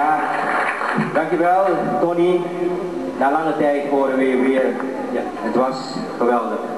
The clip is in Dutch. Ja, dankjewel Tonny. Na lange tijd horen we je weer. Ja, het was geweldig.